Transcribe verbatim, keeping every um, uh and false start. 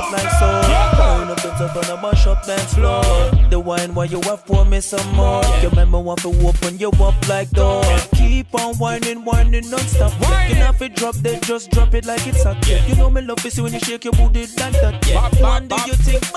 up like so. Turn up the top and I mash up that floor. The wine while you have for me some more. Your man want to open you up like door. Keep on whining, whining non-stop. You know if it drop, they just drop it like it's a cake. You know me love is when you shake your booty like that. One day you think